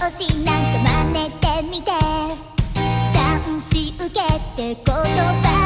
調子なんか真似てみて、男子受けって言葉